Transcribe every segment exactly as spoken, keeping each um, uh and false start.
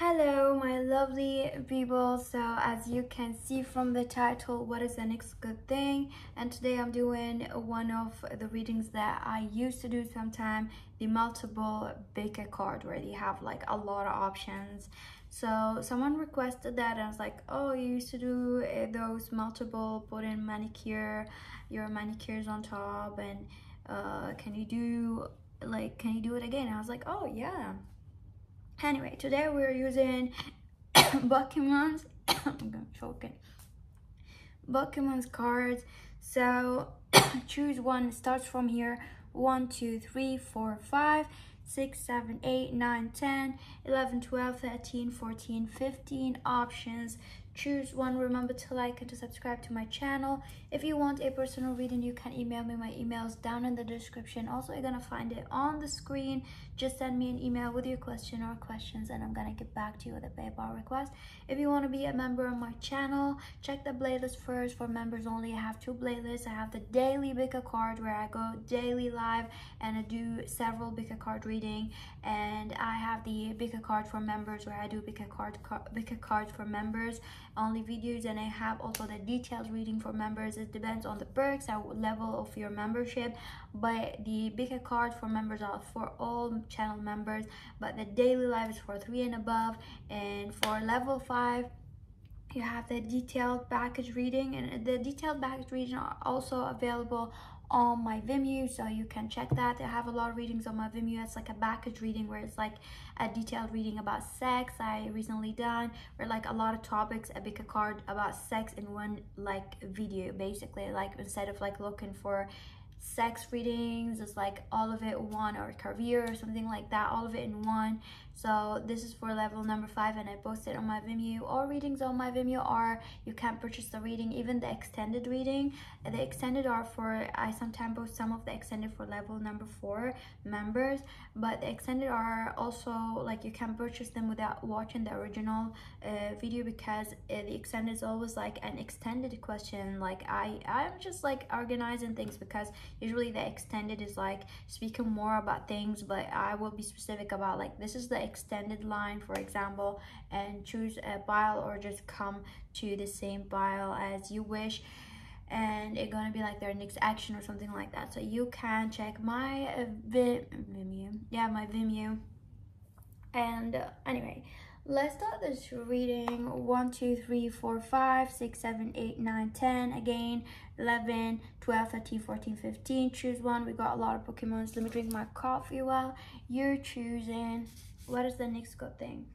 Hello my lovely people. So as you can see from the title, what is the next good thing? And today I'm doing one of the readings that I used to do sometime, the multiple baker card where they have like a lot of options. So someone requested that and I was like, oh, you used to do those multiple, put in manicure, your manicures on top, and uh, can you do like can you do it again? I was like, oh yeah. Anyway, today we're using Pokemon's I'm choking. Pokemon's cards. So choose one. It starts from here. one, two, three, four, five, six, seven, eight, nine, ten, eleven, twelve, thirteen, fourteen, fifteen options. Choose one. Remember to like and to subscribe to my channel. If you want a personal reading, you can email me. My email is down in the description. Also, you're gonna find it on the screen. Just send me an email with your question or questions and I'm gonna get back to you with a PayPal request. If you want to be a member of my channel, check the playlist first for members only. I have two playlists. I have the daily Bika card where I go daily live and I do several Bika card reading, and I have the Bika card for members where I do Bika card Bika card for members only videos, and I have also the detailed reading for members. It depends on the perks and level of your membership, but the bigger card for members are for all channel members, but the daily live is for three and above, and for level five you have the detailed package reading, and the detailed package reading are also available on my Vimeo, so you can check that. I have a lot of readings on my Vimeo. It's like a package reading where it's like a detailed reading about sex I recently done, or like a lot of topics. I pick a card about sex in one like video, basically, like instead of like looking for sex readings, it's like all of it one, or career or something like that, all of it in one. So this is for level number five and I posted on my Vimeo. All readings on my Vimeo are, you can purchase the reading, even the extended reading. The extended are for, I sometimes post some of the extended for level number four members, but the extended are also like you can purchase them without watching the original uh, video, because uh, the extended is always like an extended question. Like I, I'm just like organizing things, because usually the extended is like speaking more about things, but I will be specific about like this is the extended line, for example, and choose a pile or just come to the same pile as you wish, and it's gonna be like their next action or something like that. So you can check my uh, Vim Vimeo, yeah, my Vimeo. And uh, anyway, let's start this reading. one, two, three, four, five, six, seven, eight, nine, ten. Again, eleven, twelve, thirteen, fourteen, fifteen. Choose one. We got a lot of Pokemons. Let me drink my coffee while you're choosing. What is the next good thing?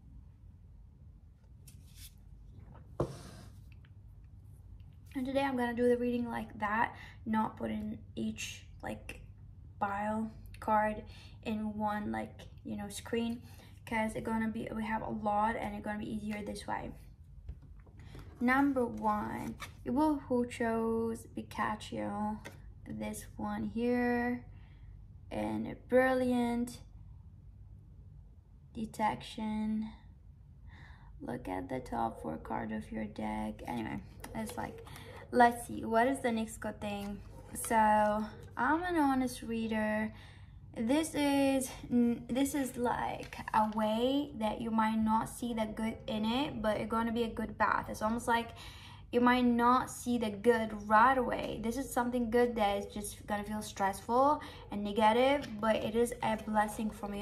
And today I'm gonna do the reading like that, not put in each like pile card in one like, you know, screen. Because it's gonna be, we have a lot and it's gonna be easier this way. Number one, people who chose Pikachu, this one here, and brilliant detection. Look at the top four card of your deck. Anyway, it's like, let's see, what is the next good thing? So I'm an honest reader. This is this is like a way that you might not see the good in it, but it's going to be a good path. It's almost like you might not see the good right away. This is something good that is just going to feel stressful and negative, but it is a blessing from the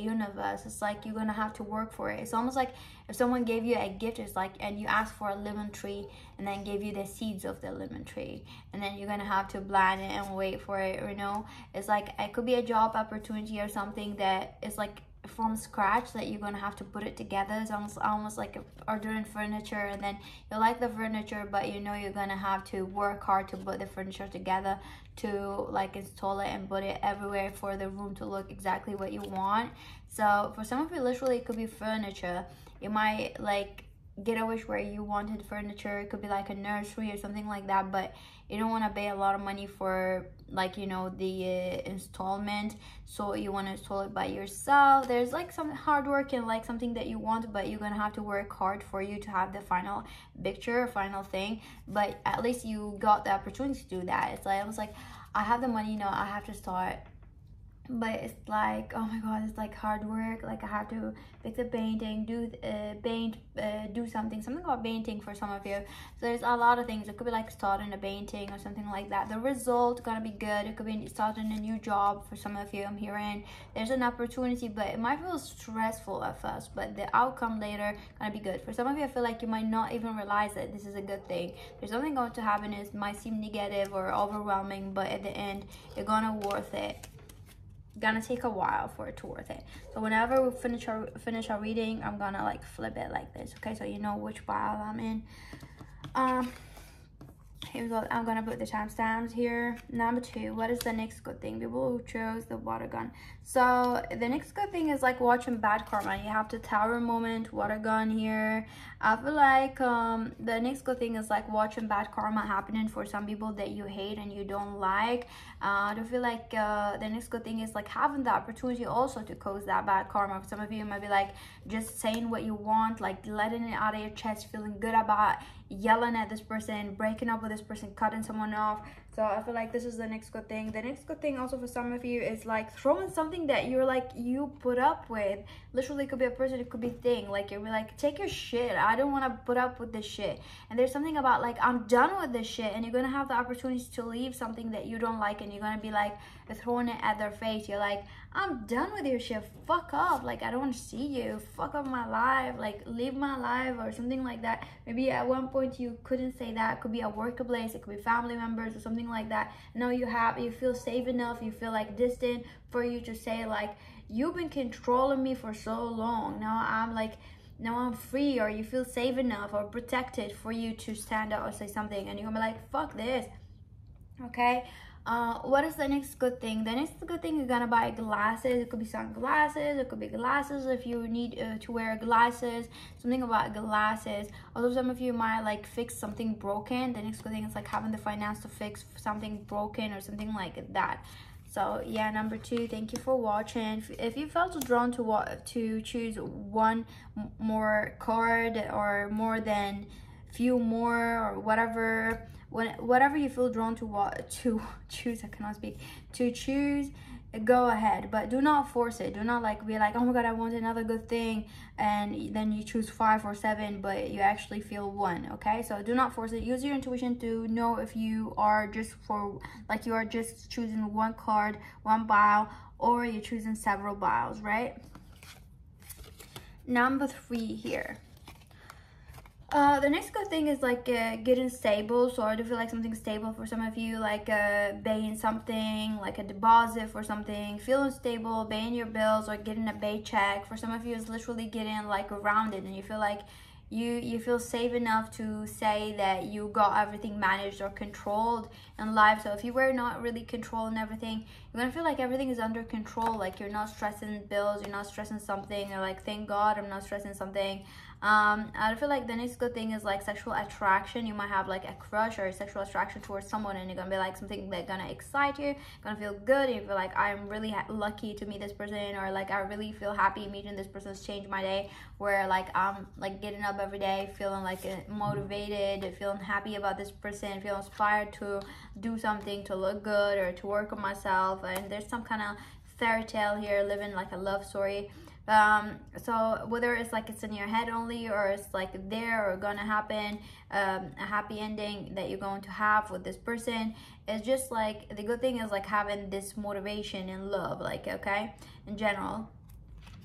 universe. It's like you're going to have to work for it. It's almost like if someone gave you a gift, it's like, and you asked for a lemon tree and then gave you the seeds of the lemon tree, and then you're going to have to plant it and wait for it, you know? It's like, it could be a job opportunity or something that is like from scratch that you're gonna have to put it together. It's almost almost like or doing furniture, and then you like the furniture, but you know you're gonna have to work hard to put the furniture together, to like install it and put it everywhere for the room to look exactly what you want. So for some of you, literally it could be furniture. You might like get a wish where you wanted furniture. It could be like a nursery or something like that, but you don't want to pay a lot of money for like, you know, the uh, installment, so you want to install it by yourself. There's like some hard work and like something that you want, but you're gonna have to work hard for you to have the final picture, final thing, but at least you got the opportunity to do that. It's like, I was like, I have the money, you know, I have to start but it's like, oh my god, it's like hard work. Like I have to fix a painting, do uh, paint, uh, do something, something about painting for some of you. So there's a lot of things. It could be like starting a painting or something like that. The result gonna be good. It could be starting a new job for some of you. I'm hearing there's an opportunity, but it might feel stressful at first, but the outcome later gonna be good. For some of you, I feel like you might not even realize that this is a good thing. There's something going to happen. It might seem negative or overwhelming, but at the end, you're gonna worth it. Gonna take a while for it to worth it. So whenever we finish our finish our reading, I'm gonna like flip it like this, okay, so you know which pile I'm in. Um here we go. I'm gonna put the timestamps here. Number two, what is the next good thing? People who chose the water gun. So the next good thing is like watching bad karma. You have the tower moment, water gun here. I feel like um the next good thing is like watching bad karma happening for some people that you hate and you don't like. uh I don't feel like uh the next good thing is like having the opportunity also to cause that bad karma. For some of you, might be like just saying what you want, like letting it out of your chest, feeling good about it, yelling at this person, breaking up with this person, cutting someone off. So I feel like this is the next good thing. The next good thing also for some of you is like throwing something that you're like, you put up with. Literally, it could be a person, it could be a thing. Like you're like, take your shit, I don't want to put up with this shit. And there's something about like, I'm done with this shit, and you're gonna have the opportunity to leave something that you don't like, and you're gonna be like throwing it at their face. You're like, I'm done with your shit, fuck up, like I don't want to see you, fuck up my life, like leave my life, or something like that. Maybe at one point you couldn't say that. It could be a workplace, it could be family members or something like that. No, you have, you feel safe enough, you feel like distant for you to say like, you've been controlling me for so long, now I'm like, now I'm free, or you feel safe enough or protected for you to stand up or say something, and you're gonna be like, fuck this, okay. Uh, what is the next good thing? The next good thing, you're gonna buy glasses. It could be sunglasses, it could be glasses if you need uh, to wear glasses, something about glasses. Although some of you might like fix something broken. The next good thing is like having the finance to fix something broken or something like that. So yeah, number two, thank you for watching. If you felt drawn to what to choose one more card or more than few more or whatever, When, whatever you feel drawn to what to choose, I cannot speak, to choose, go ahead, but do not force it. Do not like be like, oh my god, I want another good thing, and then you choose five or seven, but you actually feel one, okay? So do not force it. Use your intuition to know if you are just for like you are just choosing one card, one pile, or you're choosing several piles, right? Number three here. Uh, the next good thing is like uh, getting stable. So I do feel like something stable for some of you, like uh, paying something, like a deposit for something, feeling stable, paying your bills, or getting a paycheck. For some of you, it's literally getting like rounded, and you feel like you you feel safe enough to say that you got everything managed or controlled in life. So if you were not really controlling everything, you're gonna feel like everything is under control, like you're not stressing bills, you're not stressing something, you're like, thank god I'm not stressing something. um I feel like the next good thing is like sexual attraction. You might have like a crush or a sexual attraction towards someone, and you're gonna be like something that gonna excite you, gonna feel good, and you feel like I'm really lucky to meet this person, or like I really feel happy meeting this person's changed my day, where like I'm like getting up every day feeling like motivated, feeling happy about this person, feel inspired to do something, to look good, or to work on myself. And there's some kind of fairy tale here, living like a love story. Um so whether it's like it's in your head only, or it's like there or gonna happen, um a happy ending that you're going to have with this person. It's just like the good thing is like having this motivation and love, like, okay, in general.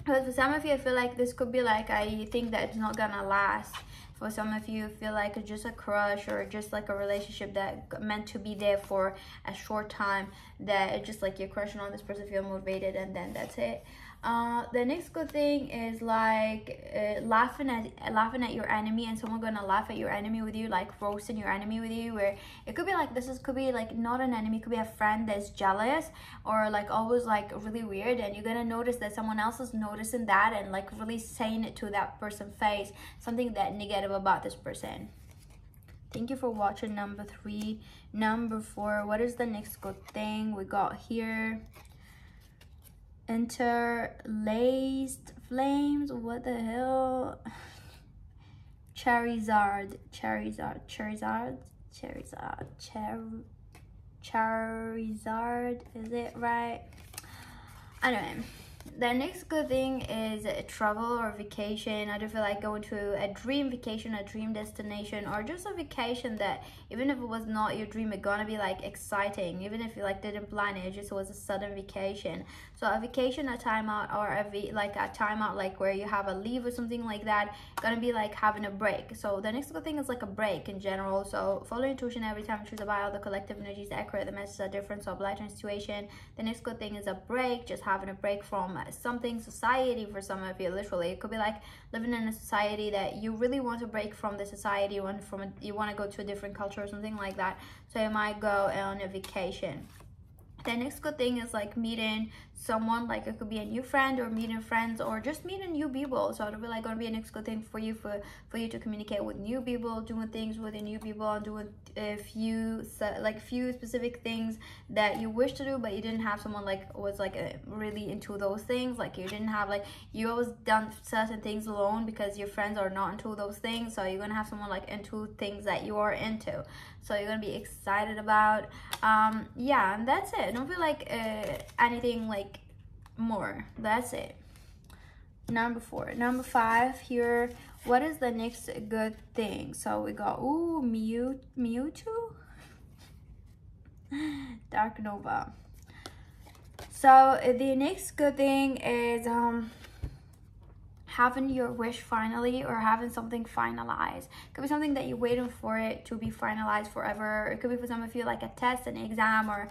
But for some of you, I feel like this could be like, I think that it's not gonna last. For some of you, feel like it's just a crush, or just like a relationship that meant to be there for a short time, that it's just like you're crushing on this person, feel motivated, and then that's it. Uh, the next good thing is like uh, laughing at uh, laughing at your enemy, and someone gonna laugh at your enemy with you, like roasting your enemy with you, where it could be like this is could be like not an enemy, could be a friend that's jealous, or like always like really weird, and you're gonna notice that someone else is noticing that, and like really saying it to that person's face, something that negative about this person. Thank you for watching. Number three. Number four, what is the next good thing we got here? Interlaced flames, what the hell? Charizard, Charizard, Charizard, Charizard, Char Charizard, is it right? Anyway, the next good thing is travel or vacation. I don't feel like going to a dream vacation, a dream destination, or just a vacation that even if it was not your dream, it's gonna be like exciting, even if you like didn't plan it, it just was a sudden vacation. So a vacation, a time out, or a v like a time out like where you have a leave or something like that, gonna be like having a break. So the next good thing is like a break in general. So follow intuition every time, choose a bio, the collective energies accurate, the messages are different, so oblige in situation. The next good thing is a break, just having a break from something, society. For some of you, literally it could be like living in a society that you really want to break from the society, you want from a, you want to go to a different culture or something like that, so you might go on a vacation. The next good thing is like meeting someone, like it could be a new friend or meeting friends or just meeting new people. So it'll be like gonna be a next good thing for you for for you to communicate with new people, doing things with the new people, and doing a few like few specific things that you wish to do but you didn't have someone like was like a, really into those things, like you didn't have like you always done certain things alone because your friends are not into those things, so you're gonna have someone like into things that you are into, so you're gonna be excited about. Um yeah, and that's it. I don't feel like uh, anything like more. That's it. Number four. Number five here. What is the next good thing? So we got, ooh, Mew, Mewtwo? Dark Nova. So the next good thing is um, having your wish finally, or having something finalized. It could be something that you're waiting for it to be finalized forever. It could be for some of you like a test, an exam, or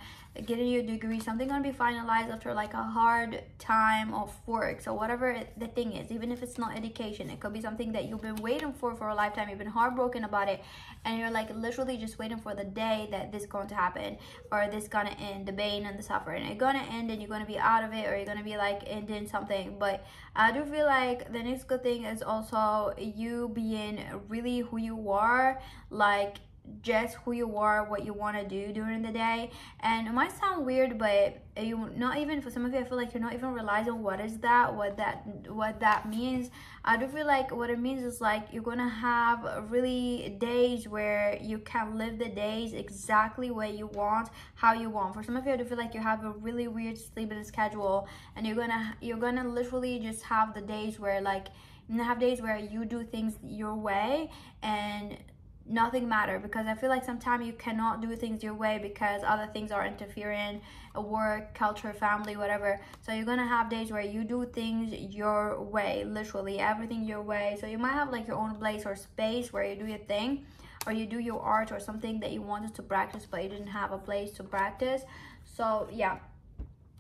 getting your degree, something gonna be finalized after like a hard time of work. So whatever it, the thing is, even if it's not education, it could be something that you've been waiting for for a lifetime, you've been heartbroken about it, and you're like literally just waiting for the day that this is going to happen, or this gonna end, the pain and the suffering, it's gonna end and you're gonna be out of it, or you're gonna be like ending something. But I do feel like the next good thing is also you being really who you are, like just who you are, what you want to do during the day. And it might sound weird, but you not even for some of you, I feel like you're not even realizing what is that, what that what that means. I do feel like what it means is like you're gonna have really days where you can live the days exactly where you want, how you want. For some of you, I do feel like you have a really weird sleeping schedule, and you're gonna you're gonna literally just have the days where like you have days where you do things your way and nothing matter, because I feel like sometimes you cannot do things your way because other things are interfering, work, culture, family, whatever. So you're gonna have days where you do things your way, literally everything your way. So you might have like your own place or space where you do your thing, or you do your art or something that you wanted to practice but you didn't have a place to practice. So yeah,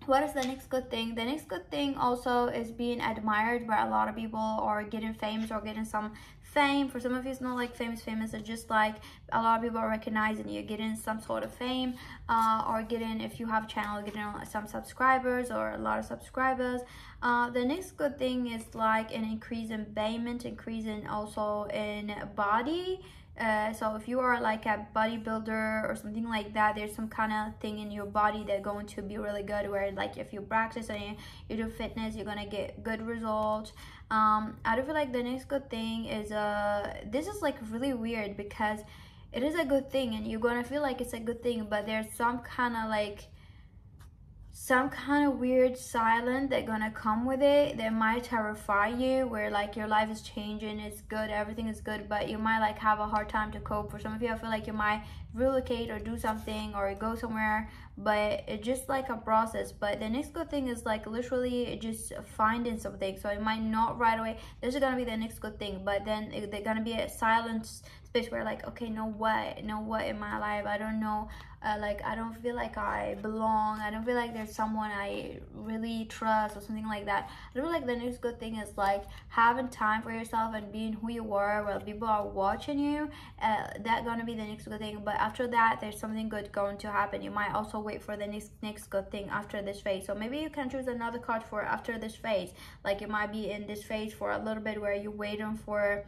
what is the next good thing? The next good thing also is being admired by a lot of people, or getting famous, or getting some fame. For some of you, it's not like famous famous, it's just like a lot of people are recognizing you, getting some sort of fame, uh, or getting, if you have a channel, getting some subscribers or a lot of subscribers. Uh, the next good thing is like an increase in payment, increase in also in body. Uh, so if you are like a bodybuilder or something like that, there's some kind of thing in your body that's going to be really good, where like if you practice and you, you do fitness, you're gonna get good results. um I do feel like the next good thing is uh this is like really weird because it is a good thing and you're gonna feel like it's a good thing, but there's some kind of like some kind of weird silence that gonna come with it that might terrify you, where like your life is changing, it's good, everything is good, but you might like have a hard time to cope. For some of you, I feel like you might relocate or do something or go somewhere, but it's just like a process. But the next good thing is like literally just finding something, so it might not right away, this is gonna be the next good thing, but then it, they're gonna be a silence space where like, okay, no what no what in my life, I don't know, uh, like I don't feel like I belong, I don't feel like there's someone I really trust or something like that. I feel like the next good thing is like having time for yourself and being who you are while people are watching you. Uh, that's gonna be the next good thing. But after that, there's something good going to happen. You might also wait for the next next good thing after this phase. So maybe you can choose another card for after this phase, like you might be in this phase for a little bit where you're waiting for,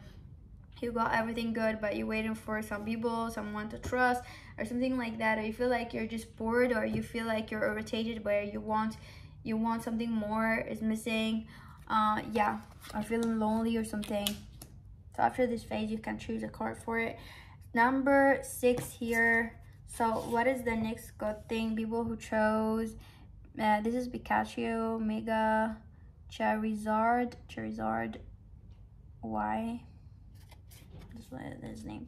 you got everything good but you're waiting for some people, someone to trust or something like that, or you feel like you're just bored, or you feel like you're irritated where you want you want something more is missing, uh yeah, or feeling lonely or something. So after this phase, you can choose a card for it. Number six here. So what is the next good thing? People who chose Uh, this is Pikachu, Mega, Charizard, Charizard, why? That's what his name.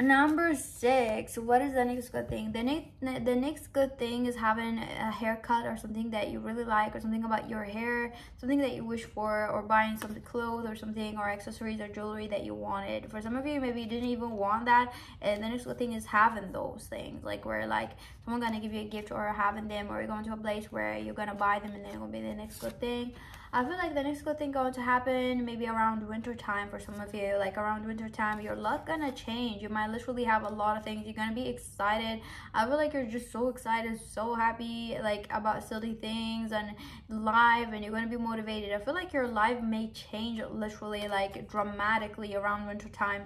Number six, what is the next good thing? The next, the next good thing is having a haircut or something that you really like, or something about your hair, something that you wish for, or buying some clothes or something, or accessories or jewelry that you wanted. For some of you, maybe you didn't even want that, and the next good thing is having those things, like where like someone gonna give you a gift or having them, or you're going to a place where you're gonna buy them, and then it'll be the next good thing. I feel like the next good thing going to happen maybe around winter time for some of you. Like around winter time, your luck gonna change. You might literally have a lot of things. You're gonna be excited. I feel like you're just so excited, so happy, like about silly things and life, and you're gonna be motivated. I feel like your life may change literally like dramatically around winter time,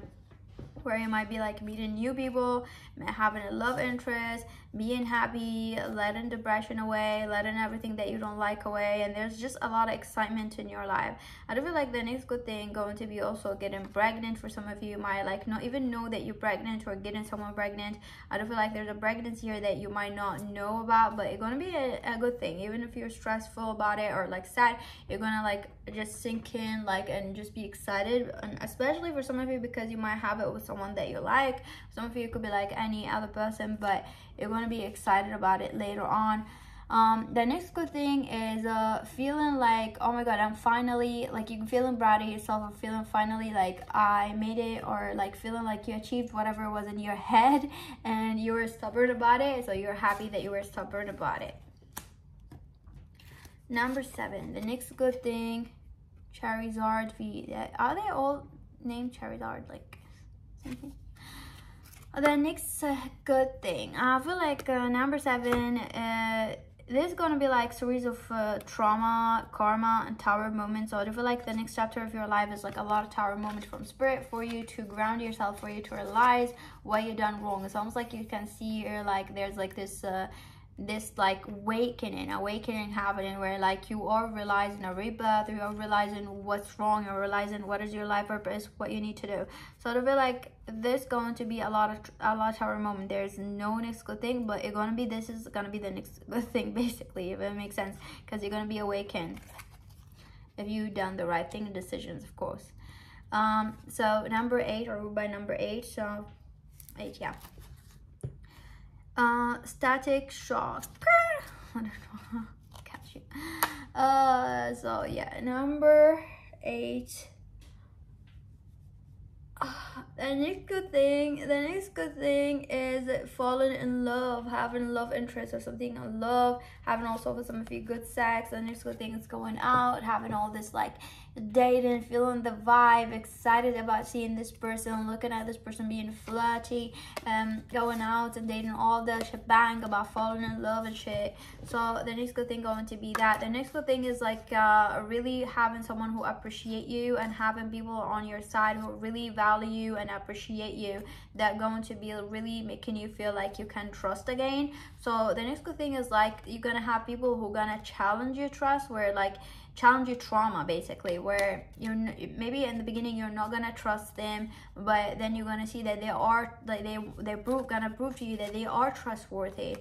where you might be like meeting new people, having a love interest, being happy, letting depression away, letting everything that you don't like away, and there's just a lot of excitement in your life. I do feel like the next good thing going to be also getting pregnant. For some of you, you might like not even know that you're pregnant, or getting someone pregnant. I do feel like there's a pregnancy here that you might not know about, but it's gonna be a, a good thing. Even if you're stressful about it or like sad, you're gonna like just sink in like and just be excited, and especially for some of you because you might have it with someone that you like. Some of you could be like any other person, but you're gonna be excited about it later on. Um the next good thing is uh feeling like, oh my god, I'm finally like, you feeling proud of yourself, and feeling finally like I made it, or like feeling like you achieved whatever was in your head and you were stubborn about it, so you're happy that you were stubborn about it. Number seven, the next good thing, Charizard V. Are they all named Charizard? Like something. The next uh, good thing, I feel like uh, number seven, uh, this is gonna be like series of uh, trauma, karma, and tower moments. So I feel like the next chapter of your life is like a lot of tower moments from spirit for you to ground yourself, for you to realize what you done wrong. It's almost like you can see, or like there's like this uh, this like awakening awakening happening, where like you are realizing a rebirth, you are realizing what's wrong, you're realizing what is your life purpose, what you need to do. So I feel like there's going to be a lot of a lot of our moment. There's no next good thing, but it's gonna be, this is gonna be the next good thing basically, if it makes sense, because you're gonna be awakened if you done the right thing and decisions, of course. Um so number eight, or by number eight, so eight, yeah. Uh, static shock. I don't know. Catch you. Uh, so yeah, number eight. Uh, the next good thing, the next good thing is falling in love, having love interest or something in love, having also some of you good sex. The next good thing is going out, having all this like dating, feeling the vibe, excited about seeing this person, looking at this person, being flirty, um, going out and dating, all the shebang about falling in love and shit. So the next good thing going to be that. The next good thing is like uh, really having someone who appreciate you, and having people on your side who really value you and appreciate you, that going to be really making you feel like you can trust again. So the next good thing is like you're gonna have people who gonna challenge your trust, where like challenge your trauma basically, where you maybe in the beginning you're not gonna trust them, but then you're gonna see that they are like they they prove gonna prove to you that they are trustworthy,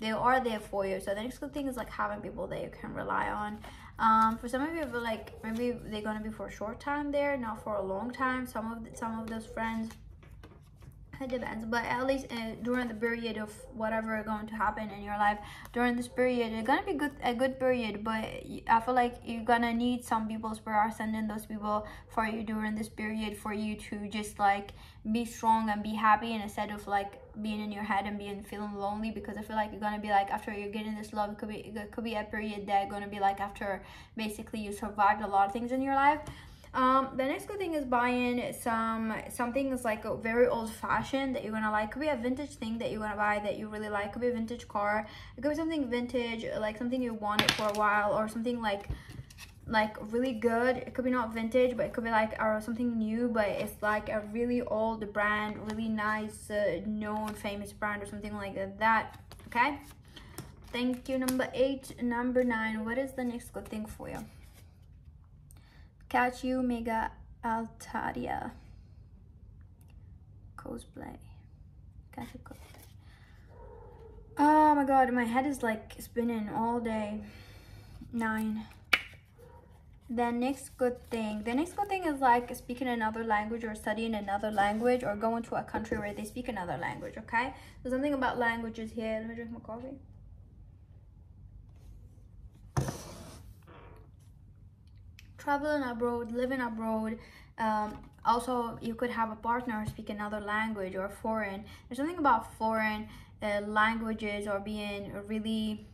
they are there for you. So the next good thing is like having people that you can rely on. Um for some of you, I feel like maybe they're gonna be for a short time there, not for a long time. Some of the, some of those friends, it depends, but at least uh, during the period of whatever going to happen in your life, during this period it's gonna be good, a good period, but I feel like you're gonna need some people who are sending those people for you during this period, for you to just like be strong and be happy, and instead of like being in your head and being feeling lonely. Because I feel like you're gonna be like, after you're getting this love, it could be it could be a period that gonna be like after basically you survived a lot of things in your life. Um, the next good thing is buying some something is like a very old-fashioned that you're gonna like. Could be a vintage thing that you're gonna buy that you really like. Could be a vintage car. It could be something vintage, like something you wanted for a while, or something like like really good. It could be not vintage, but it could be like or something new, but it's like a really old brand, really nice, uh, known, famous brand or something like that. Okay. Thank you. Number eight, number nine. What is the next good thing for you? Catch you, Mega, Altaria, cosplay, cosplay. Oh my god, my head is like spinning all day. Nine. The next good thing. The next good thing is like speaking another language or studying another language or going to a country where they speak another language, okay? There's something about languages here. Let me drink my coffee. Traveling abroad, living abroad. Um, also, you could have a partner speak another language or foreign. There's something about foreign uh, languages or being really...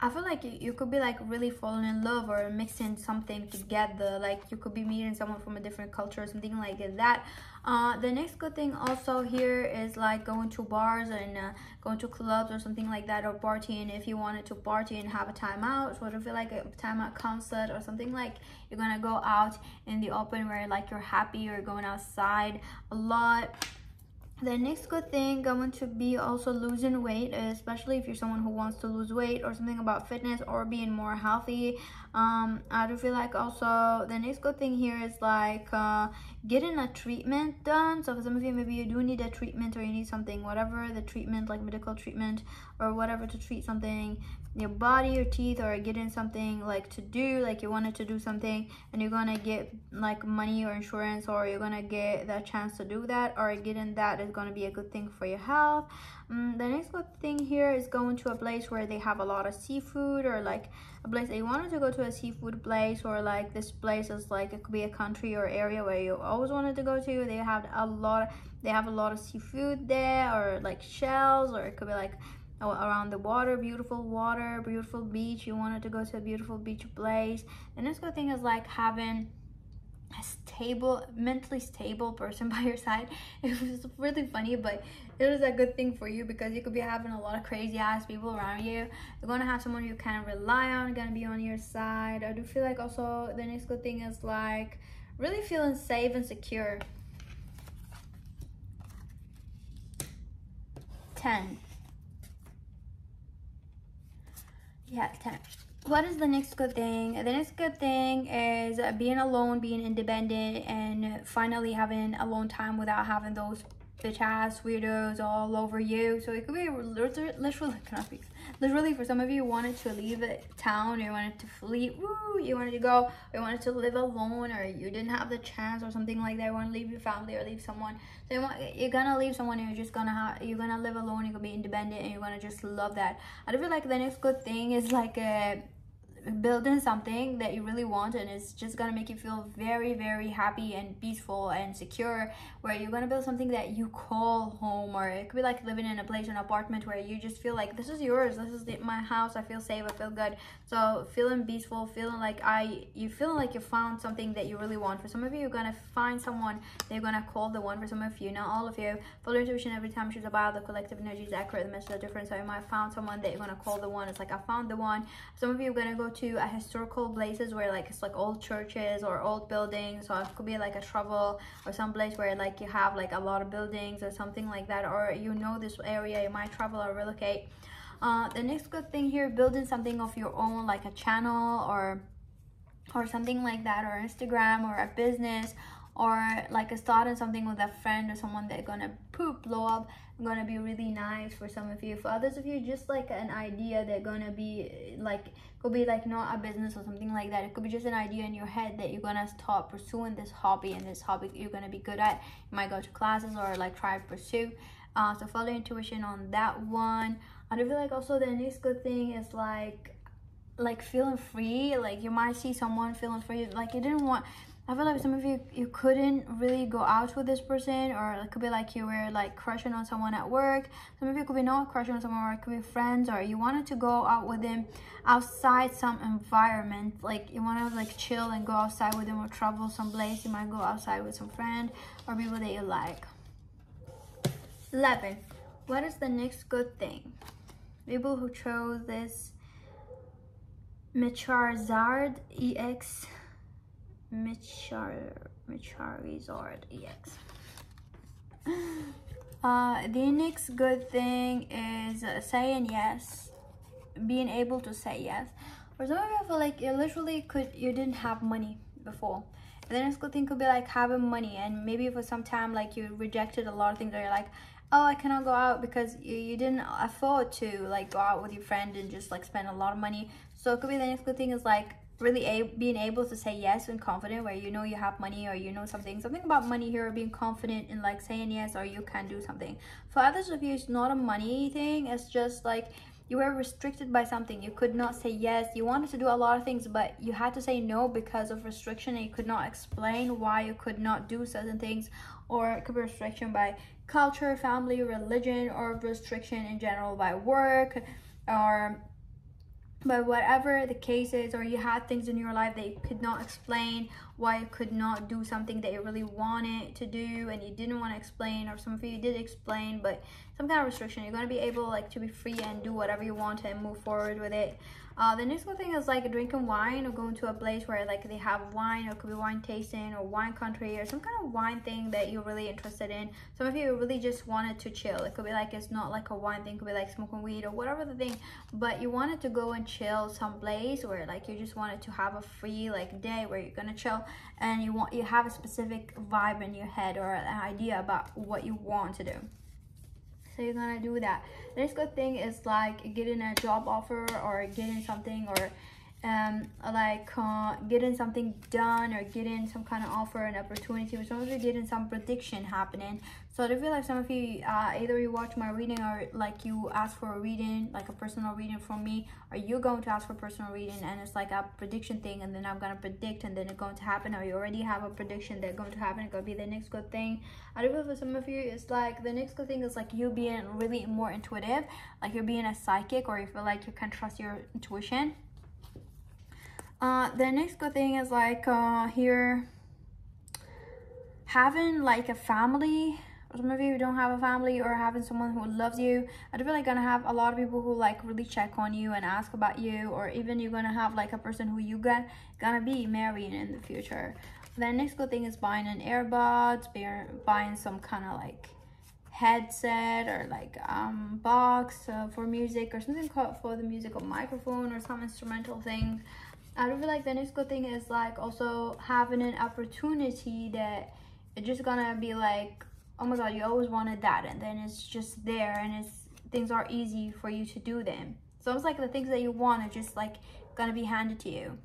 I feel like you could be like really falling in love or mixing something together. Like you could be meeting someone from a different culture or something like that. Uh, the next good thing also here is like going to bars and uh, going to clubs or something like that, or partying if you wanted to party and have a time out. So I don't feel like a time out concert or something, like you're gonna go out in the open where like you're happy or going outside a lot. The next good thing going to be also losing weight, especially if you're someone who wants to lose weight or something about fitness or being more healthy. Um, I do feel like also the next good thing here is like uh, getting a treatment done. So for some of you, maybe you do need a treatment or you need something, whatever the treatment, like medical treatment or whatever to treat something, your body, your teeth, or getting something like to do, like you wanted to do something and you're gonna get like money or insurance, or you're gonna get that chance to do that, or getting that is going to be a good thing for your health. Um, the next good thing here is going to a place where they have a lot of seafood, or like a place that you wanted to go to, a seafood place, or like this place is like, it could be a country or area where you always wanted to go to. They have a lot, they have a lot of seafood there, or like shells, or it could be like around the water, beautiful water, beautiful beach. You wanted to go to a beautiful beach place. The next good thing is like having a stable, mentally stable person by your side. It was really funny, but it was a good thing for you because you could be having a lot of crazy ass people around you. You're gonna have someone you can rely on, gonna be on your side. I do feel like also the next good thing is like really feeling safe and secure. ten. Yeah, ten. What is the next good thing? The next good thing is being alone, being independent, and finally having alone time without having those bitch ass weirdos all over you. So it could be literally, cannot be, literally for some of you, you wanted to leave town, you wanted to flee, woo, you wanted to go, you wanted to live alone, or you didn't have the chance or something like that. You want to leave your family or leave someone. So you want, you're gonna leave someone. You're just gonna have, you're gonna live alone. You're gonna be independent, and you're gonna just love that. I do feel like the next good thing is like a building something that you really want, and it's just gonna make you feel very very happy and peaceful and secure, where you're gonna build something that you call home. Or it could be like living in a place, an apartment, where you just feel like this is yours, this is the, my house, I feel safe, I feel good. So feeling peaceful, feeling like I you feeling like you found something that you really want. For some of you, you're gonna find someone they're gonna call the one. For some of you, not all of you, follow intuition every time she's about the collective energy is accurate, the message is different. So you might find someone that you're gonna call the one. It's like I found the one. Some of you are gonna go to a historical places where like it's like old churches or old buildings. So it could be like a travel or some place where like you have like a lot of buildings or something like that, or you know this area, you might travel or relocate. Uh, the next good thing here, building something of your own, like a channel or or something like that, or Instagram or a business, or like starting something with a friend or someone that's gonna poop blow up, gonna be really nice for some of you. For others of you, just like an idea that gonna be like, could be like not a business or something like that. It could be just an idea in your head that you're gonna start pursuing this hobby, and this hobby you're gonna be good at. You might go to classes or like try to pursue. Uh, so follow intuition on that one. I do feel like also the next good thing is like like feeling free. Like you might see someone feeling free, like you didn't want. I feel like some of you, you couldn't really go out with this person, or it could be like you were like crushing on someone at work. Some of you could be not crushing on someone, or it could be friends, or you wanted to go out with them outside some environment. Like you want to like chill and go outside with them, or travel someplace. You might go outside with some friend or people that you like. eleven. What is the next good thing? People who chose this Macharizard E X. Machar Macharizard E X. Uh, the next good thing is uh, saying yes, being able to say yes. For some of you, I feel like you literally could, you didn't have money before. The next good thing could be like having money, and maybe for some time like you rejected a lot of things, or you're like, oh, I cannot go out because you, you didn't afford to like go out with your friend and just like spend a lot of money. So it could be the next good thing is like really a being able to say yes and confident, where you know you have money, or you know something something about money here, or being confident in like saying yes, or you can do something. For others of you, it's not a money thing, it's just like you were restricted by something. You could not say yes. You wanted to do a lot of things, but you had to say no because of restriction, and you could not explain why you could not do certain things. Or it could be restriction by culture, family, religion, or restriction in general by work, or by whatever the case is. Or you had things in your life that you could not explain why you could not do something that you really wanted to do, and you didn't want to explain. Or some of you did explain, but some kind of restriction. You're going to be able like to be free and do whatever you want and move forward with it. Uh, the next one thing is like drinking wine, or going to a place where like they have wine, or it could be wine tasting or wine country, or some kind of wine thing that you're really interested in. Some of you really just wanted to chill. It could be like, it's not like a wine thing, it could be like smoking weed or whatever the thing, but you wanted to go and chill someplace, where like you just wanted to have a free like day where you're gonna chill, and you want you have a specific vibe in your head or an idea about what you want to do. So you're gonna do that. The next good thing is like getting a job offer, or getting something, or um like uh, getting something done, or getting some kind of offer and opportunity, or some of you getting some prediction happening. So I feel like some of you uh either you watch my reading, or like you ask for a reading, like a personal reading from me, or you're going to ask for a personal reading, and it's like a prediction thing, and then I'm gonna predict, and then it's going to happen, or you already have a prediction that's going to happen. It's gonna be the next good thing. I don't know, for some of you it's like the next good thing is like you being really more intuitive, like you're being a psychic, or you feel like you can trust your intuition. Uh, the next good thing is like uh, here having like a family. Some of you don't have a family, or having someone who loves you. I'm really gonna have a lot of people who like really check on you and ask about you, or even you're gonna have like a person who you got gonna be marrying in the future. The next good thing is buying an AirPods, buying some kind of like headset, or like um box uh, for music, or something called for the musical microphone, or some instrumental thing. I feel like the next good thing is like also having an opportunity that it's just gonna be like, oh my god, you always wanted that, and then it's just there, and it's things are easy for you to do them. So it's like the things that you want are just like gonna be handed to you.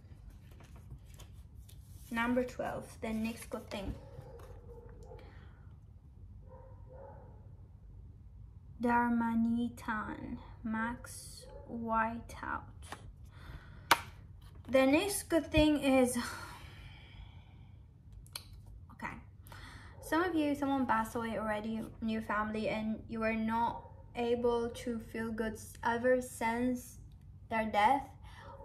Number twelve, the next good thing. Darmanitan, Max Whiteout. The next good thing is, okay, some of you, someone passed away already in your family, and you were not able to feel good ever since their death,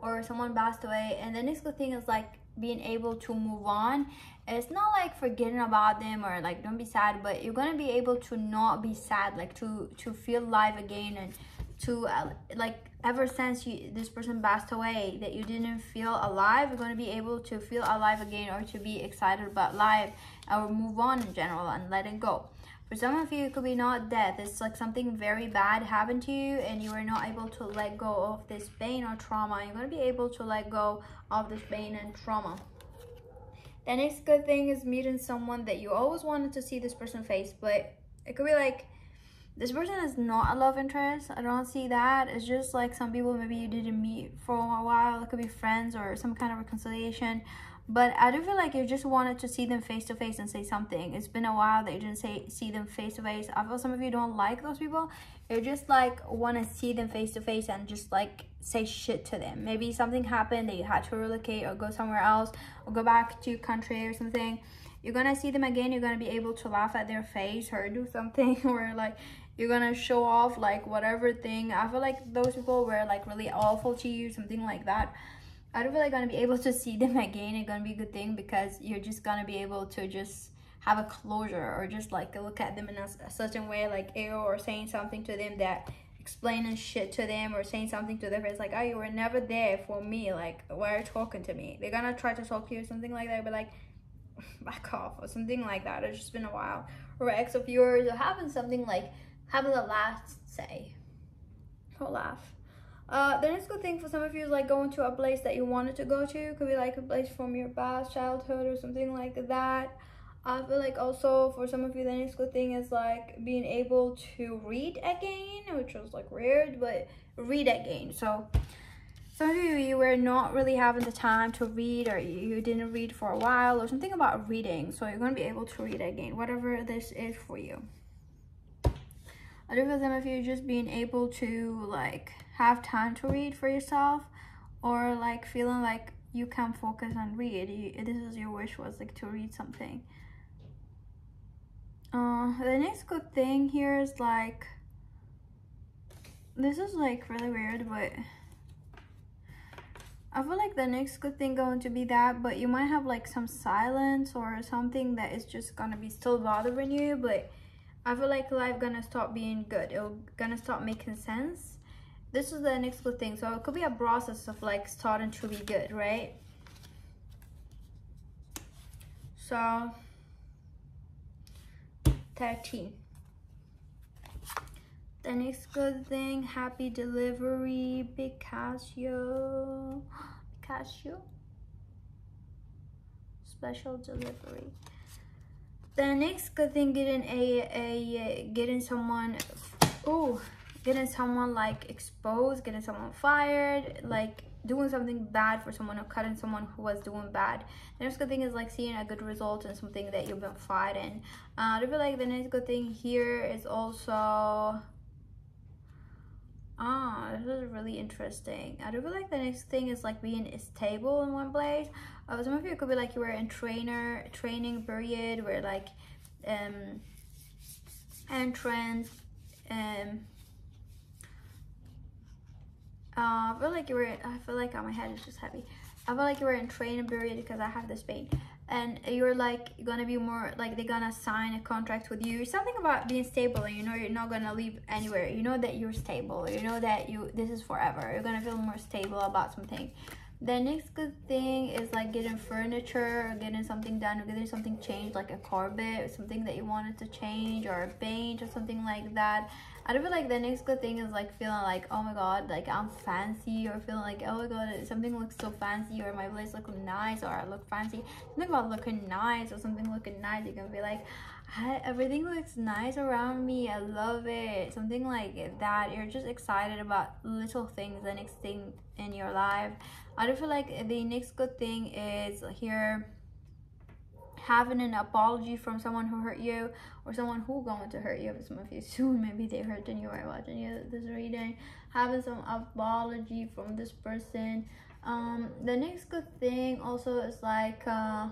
or someone passed away. And the next good thing is like being able to move on. It's not like forgetting about them, or like don't be sad, but you're gonna be able to not be sad, like to to feel live again, and to uh, like ever since you this person passed away that you didn't feel alive, you're going to be able to feel alive again, or to be excited about life, or move on in general and let it go. For some of you, it could be not death, it's like something very bad happened to you, and you were not able to let go of this pain or trauma. You're going to be able to let go of this pain and trauma. The next good thing is meeting someone that you always wanted to see this person's face, but it could be like this person is not a love interest. I don't see that. It's just like some people maybe you didn't meet for a while. It could be friends or some kind of reconciliation. But I do feel like you just wanted to see them face to face and say something. It's been a while that you didn't say see them face to face. I feel some of you don't like those people. You just like want to see them face to face and just like say shit to them. Maybe something happened that you had to relocate, or go somewhere else, or go back to your country or something. You're gonna see them again. You're gonna be able to laugh at their face, or do something, or like you're gonna show off like whatever thing. I feel like those people were like really awful to you, something like that. I don't feel like gonna be able to see them again. It's gonna be a good thing, because you're just gonna be able to just have a closure, or just like look at them in a, a certain way, like ew, or saying something to them, that explaining shit to them, or saying something to their face like, oh, you were never there for me, like why are you talking to me? They're gonna try to talk to you, something like that, but like back off, or something like that. It's just been a while, or ex of yours, or having something like having the last say or laugh. Uh, the next good thing for some of you is like going to a place that you wanted to go to. Could be like a place from your past childhood, or something like that. I feel like also for some of you the next good thing is like being able to read again, which was like weird, but read again. So some of you, you were not really having the time to read, or you didn't read for a while, or something about reading, so you're going to be able to read again, whatever this is for you. I do feel some of you just being able to like have time to read for yourself, or like feeling like you can focus and read. You, this is your wish, was like to read something. Uh, the next good thing here is like, this is like really weird, but I feel like the next good thing going to be that, but you might have like some silence or something that is just going to be still bothering you, but I feel like life gonna stop being good. It'll gonna stop making sense. This is the next good thing. So it could be a process of like starting to be good, right? So thirteen. The next good thing, happy delivery, Pikachu. Pikachu. Special delivery. The next good thing, getting a, a getting someone, oh, getting someone like exposed, getting someone fired, like doing something bad for someone, or cutting someone who was doing bad. The next good thing is like seeing a good result in something that you've been fighting. Uh, I feel like the next good thing here is also, ah, this is really interesting. I do feel like the next thing is like being stable in one place. Uh, some of you could be like you were in trainer training period where like um entrance um uh, I feel like you were I feel like oh, my head is just heavy. I feel like you were in training period because I have this pain. And you're like gonna be more like they're gonna sign a contract with you. It's something about being stable, and you know you're not gonna leave anywhere. You know that you're stable. You know that you this is forever. You're gonna feel more stable about something. The next good thing is like getting furniture, or getting something done, or getting something changed, like a carpet, or something that you wanted to change, or a bench, or something like that. I don't feel like the next good thing is like feeling like, oh my god, like I'm fancy, or feeling like, oh my god, something looks so fancy, or my place looks nice, or I look fancy. Something about looking nice, or something looking nice. You can be like, I, everything looks nice around me, I love it. Something like that. You're just excited about little things, the next thing in your life. I don't feel like the next good thing is here, having an apology from someone who hurt you, or someone who going to hurt you. Some of you soon, maybe they hurt you while watching you this reading. Having some apology from this person. Um, the next good thing also is like uh,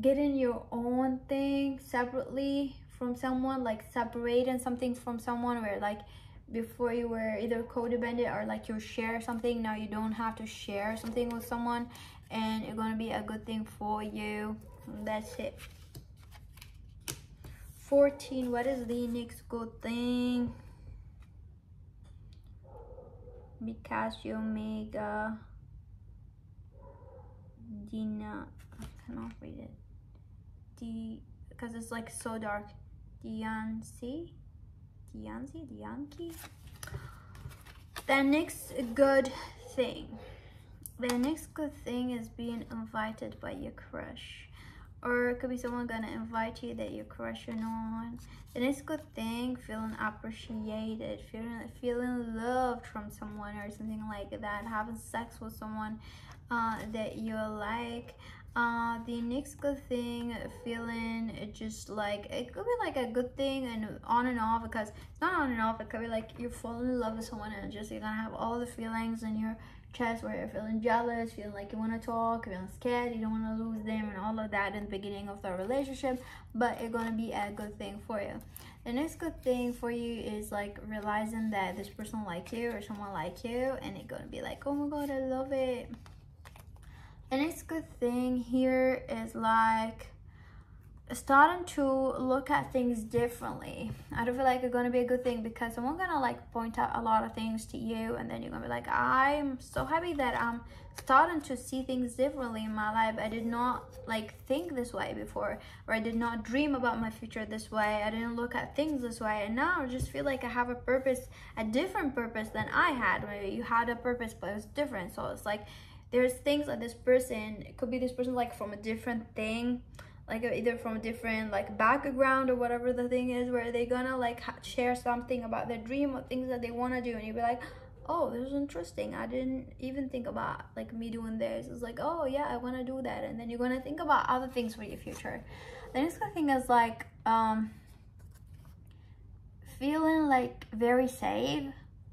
getting your own thing separately from someone, like separating something from someone where like before you were either codependent or like you share something, now you don't have to share something with someone, and it's gonna be a good thing for you. That's it. Fourteen. What is the next good thing? Pikachu, Mega, Dina. I cannot read it. D, because it's like so dark. Diancy, Diancy, Dianki. The next good thing. The next good thing is being invited by your crush. Or it could be someone gonna invite you that you're crushing on. The next good thing, feeling appreciated, feeling feeling loved from someone, or something like that. Having sex with someone uh, that you like. Uh, the next good thing, feeling just like, it could be like a good thing and on and off, because it's not on and off, it could be like you're falling in love with someone, and just you're gonna have all the feelings in your chest where you're feeling jealous, feeling like you want to talk, feeling scared, you don't want to lose them, and all of that in the beginning of the relationship, but it's going to be a good thing for you. The next good thing for you is like realizing that this person likes you, or someone likes you, and it's going to be like, oh my god, I love it. The next good thing here is like starting to look at things differently. I don't feel like it's going to be a good thing, because someone's going to like point out a lot of things to you, and then you're going to be like, I'm so happy that I'm starting to see things differently in my life. I did not like think this way before, or I did not dream about my future this way. I didn't look at things this way, and now I just feel like I have a purpose, a different purpose than I had. Maybe you had a purpose, but it was different. So it's like there's things that this person, it could be this person like from a different thing, like either from different like background or whatever the thing is, where they're gonna like ha share something about their dream or things that they want to do, and you'll be like, oh, this is interesting, I didn't even think about like me doing this. It's like, oh yeah, I want to do that. And then you're gonna think about other things for your future. The next thing is like um feeling like very safe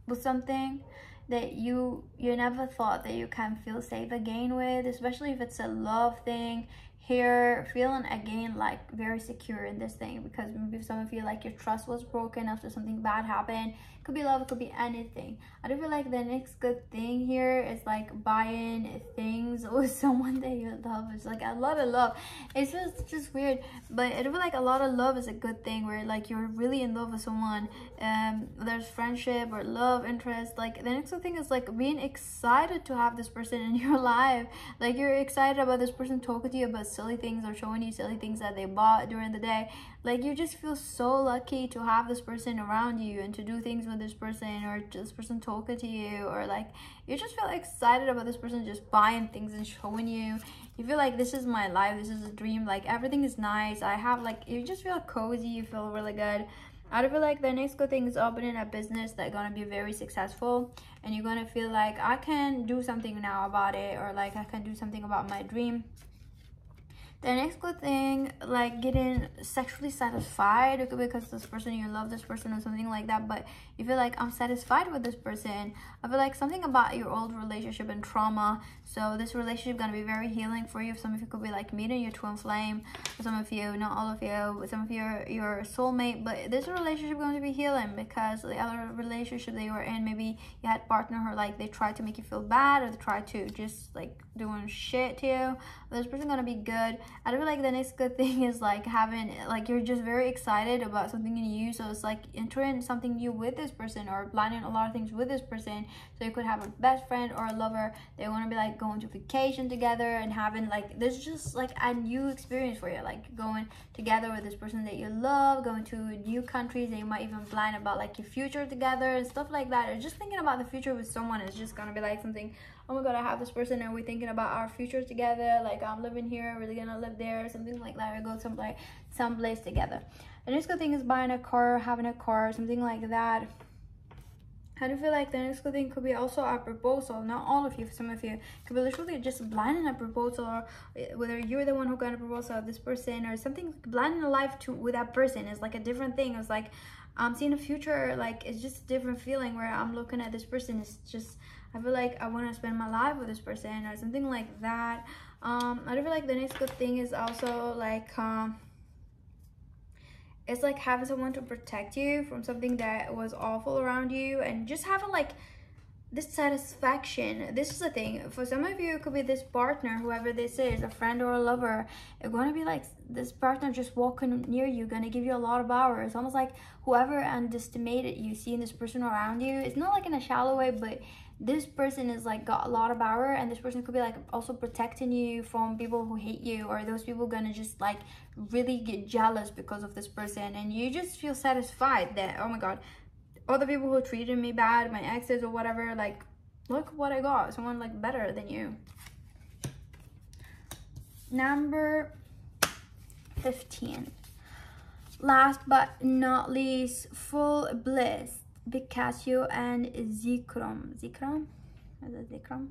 with something that you you never thought that you can feel safe again with, especially if it's a love thing. Here, feeling again like very secure in this thing, because maybe if someone feel like your trust was broken after something bad happened, it could be love, it could be anything. I do feel like the next good thing here is like buying things with someone that you love. It's like a lot of love. It's just it's just weird, but I do feel like a lot of love is a good thing, where like you're really in love with someone. Um, there's friendship or love interest. Like the next thing is like being excited to have this person in your life. Like you're excited about this person talking to you about silly things or showing you silly things that they bought during the day. Like you just feel so lucky to have this person around you and to do things with this person, or this person talking to you, or like you just feel excited about this person just buying things and showing you. You feel like this is my life, this is a dream, like everything is nice I have, like you just feel cozy, you feel really good. I feel like the next good thing is opening a business that's gonna be very successful, and you're gonna feel like I can do something now about it, or like I can do something about my dream. The next good thing, like getting sexually satisfied, it could be because this person, you love this person or something like that, but you feel like I'm satisfied with this person. I feel like something about your old relationship and trauma, so this relationship is going to be very healing for you. Some of you could be like meeting your twin flame, some of you, not all of you, but some of you are your soulmate, but this relationship is going to be healing, because the other relationship that you were in, maybe you had partner who like they tried to make you feel bad, or they tried to just like doing shit to you. This person gonna be good. I feel like the next good thing is like having, like you're just very excited about something new, so it's like entering something new with this person, or planning a lot of things with this person. So you could have a best friend or a lover. They want to be like going to vacation together and having like, there's just like a new experience for you, like going together with this person that you love, going to new countries, and you might even plan about like your future together and stuff like that, or just thinking about the future with someone is just gonna be like something, oh my god, I have this person and we're thinking about our future together, like I'm living here, really gonna live there, something like that, or go some like someplace together. The next good thing is buying a car, having a car, something like that. I do feel like the next good thing could be also a proposal. Not all of you, some of you could be literally just planning a proposal, or whether you're the one who got a proposal of this person, or something, planning a life to with that person is like a different thing. It's like I'm seeing a future, like it's just a different feeling where I'm looking at this person. It's just, I feel like I want to spend my life with this person or something like that. Um, I feel like the next good thing is also like, um, it's like having someone to protect you from something that was awful around you, and just having like this satisfaction. This is the thing, for some of you it could be this partner, whoever this is, a friend or a lover. It's going to be like this partner just walking near you, going to give you a lot of power. It's almost like whoever underestimated you, seeing this person around you, it's not like in a shallow way, but this person is like got a lot of power, and this person could be like also protecting you from people who hate you, or those people gonna just like really get jealous because of this person, and you just feel satisfied that, oh my god, all the people who treated me bad, my exes or whatever, like look what I got, someone like better than you. Number fifteen, last but not least, full bliss, Picasso and Zikram. Zikram? Is it Zikram?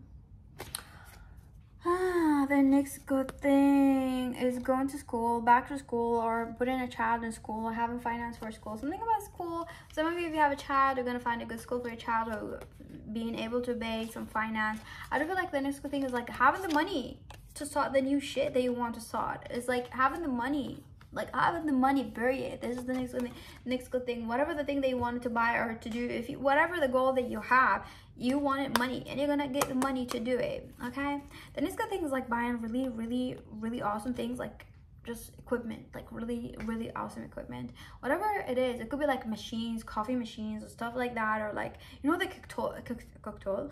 Ah, the next good thing is going to school, back to school, or putting a child in school, or having finance for school, something about school. Some of you, if you have a child, you're going to find a good school for your child, or being able to pay some finance. I don't feel like the next good thing is like having the money to start the new shit that you want to start. It's like having the money, like having the money, bury it. This is the next good thing. Next good thing, whatever the thing that you wanted to buy or to do, if you, whatever the goal that you have, you wanted money, and you're gonna get the money to do it. Okay, the next good thing is like buying really really really awesome things, like just equipment, like really really awesome equipment, whatever it is. It could be like machines, coffee machines or stuff like that, or like, you know, the cocktail cocktail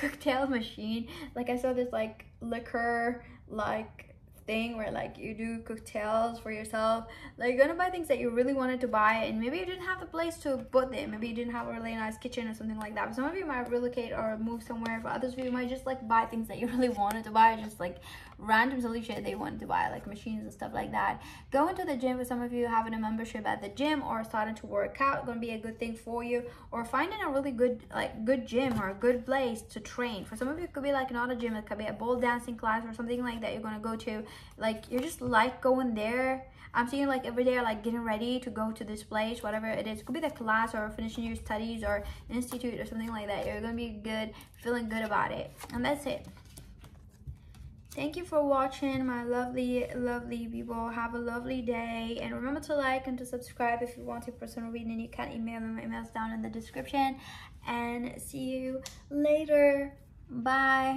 cocktail machine. Like I saw this like liquor like thing where like you do cocktails for yourself. Like you're gonna buy things that you really wanted to buy, and maybe you didn't have the place to put them, maybe you didn't have a really nice kitchen or something like that. But some of you might relocate or move somewhere, but others of you might just like buy things that you really wanted to buy, just like random silly shit they want to buy, like machines and stuff like that. Going to the gym, for some of you having a membership at the gym or starting to work out, gonna be a good thing for you. Or finding a really good like good gym or a good place to train. For some of you it could be like not a gym, it could be a pole dancing class or something like that you're gonna go to. Like you just like going there. I'm seeing like every day, like getting ready to go to this place, whatever it is. It could be the class or finishing your studies or institute or something like that. You're gonna be good, feeling good about it. And that's it. Thank you for watching, my lovely, lovely people. Have a lovely day. And remember to like and to subscribe if you want a personal reading. You can email me. My email's down in the description. And see you later. Bye.